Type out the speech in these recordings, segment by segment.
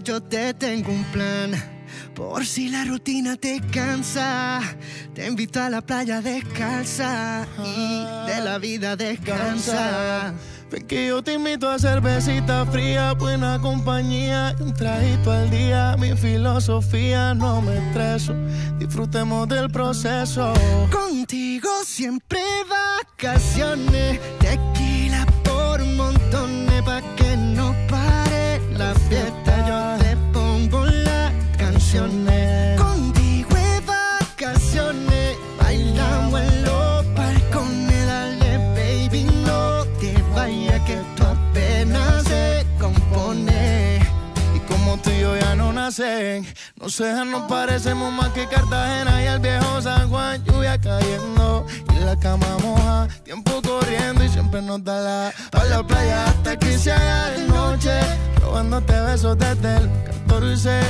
que yo te tengo un plan. Por si la rutina te cansa, te invito a la playa descalza y de la vida descansa. Ven que yo te invito a cervecita fría, buena compañía y un traguito al día. Mi filosofía, no me estreso, disfrutemos del proceso. Contigo siempre vacaciones, tequila por montones pa' que no pare la fiesta. Yo te pongo las canciones. Contigo es vacaciones, bailamos en los balcones. Dale baby, no te vayas que tú apenas se compone. Y como tú y yo ya no nacen, no sé, nos parecemos más que Cartagena y el viejo San Juan. Lluvia cayendo y la cama moja, tiempo corriendo y siempre nos da la pa' la playa hasta que se haga de noche, robándote besos desde el 14.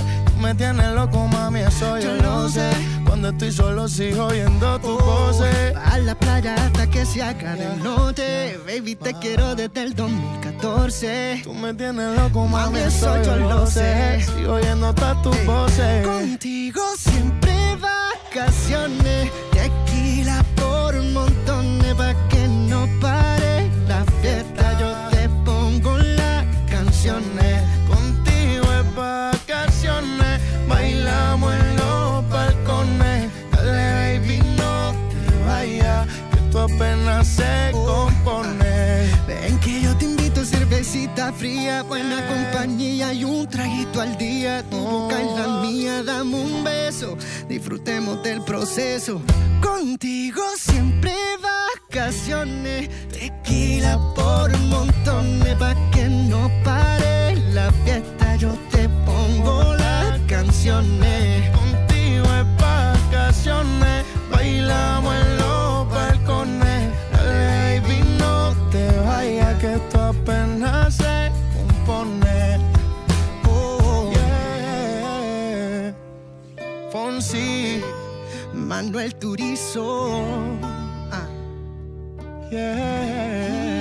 Me tienes loco, mami, eso yo no sé. Cuando estoy solo sigo oyendo tu voces. A la playa hasta que se haga de noche, baby, te quiero desde el 2014. Tú me tienes loco, mami, eso yo lo sé. Sigo oyendo hasta tus voces. Contigo siempre vacaciones, tequila por un montón pa' que no pare la fiesta. Yo te pongo las canciones. Contigo es vacaciones, bailamos en los balcones. Dale baby, no te vayas, que tú apenas se compone. Ven que yo te invito a cervecita fría, buena compañía y un traguito al día. Tu boca en la mía, dame un beso, disfrutemos del proceso. Contigo siempre vacaciones, tequila por montones pa' que no pare la fiesta. Yo te pongo la canciones, contigo es vacaciones, bailamos en los balcones. Dale baby, no te vayas que esto apenas se compone. Oh, yeah. Fonsi, Manuel Turizo. Yeah.